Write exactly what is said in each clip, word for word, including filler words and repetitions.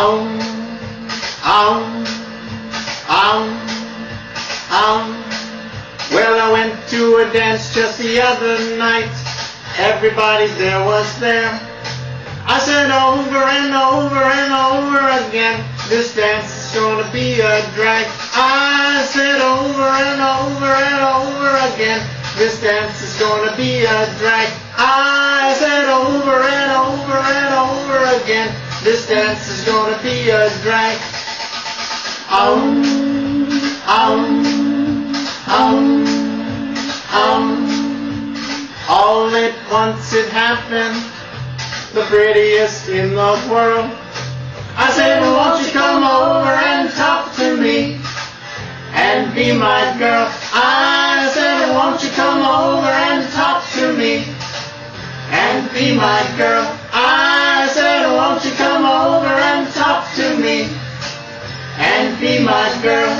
Ow, ow, ow, ow. Well, I went to a dance just the other night. Everybody there was there. I said over and over and over again, this dance is gonna be a drag. I said over and over and over again, this dance is gonna be a drag. I said over and over and over again, this dance is gonna be a drag. Um, um, um, um. All at once it happened, the prettiest in the world. I said, won't you come over and talk to me and be my girl? I said, won't you come over and talk to me and be my girl? I said, won't you come over and talk to me and be my girl?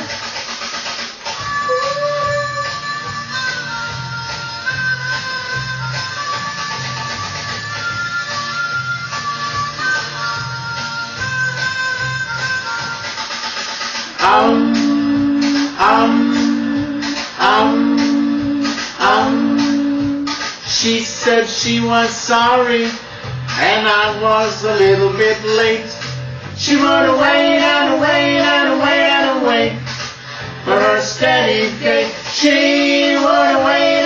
Um, um, um, um. She said she was sorry, and I was a little bit late. She rode away and away and away and away for her steady gait. She rode away.